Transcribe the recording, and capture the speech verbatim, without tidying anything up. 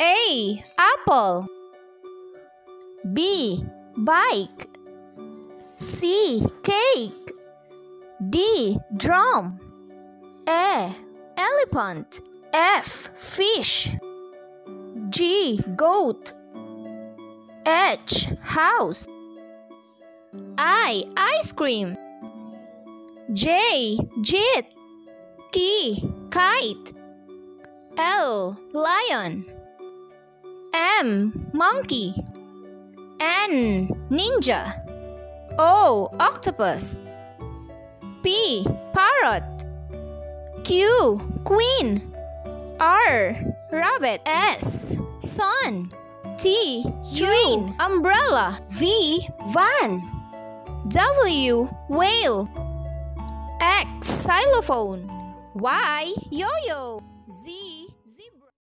A. Apple. B. Bike. C. Cake. D. Drum. E. Elephant. F. Fish. G. Goat. H. House. I. Ice cream. J. Jet. K. Kite. L. Lion. M. Monkey. N. Ninja. O. Octopus. P. Parrot. Q. Queen. R. Rabbit. S. Sun. T. Queen. Umbrella. V. Van. W. Whale. X. Xylophone. Y. Yo-yo. Z.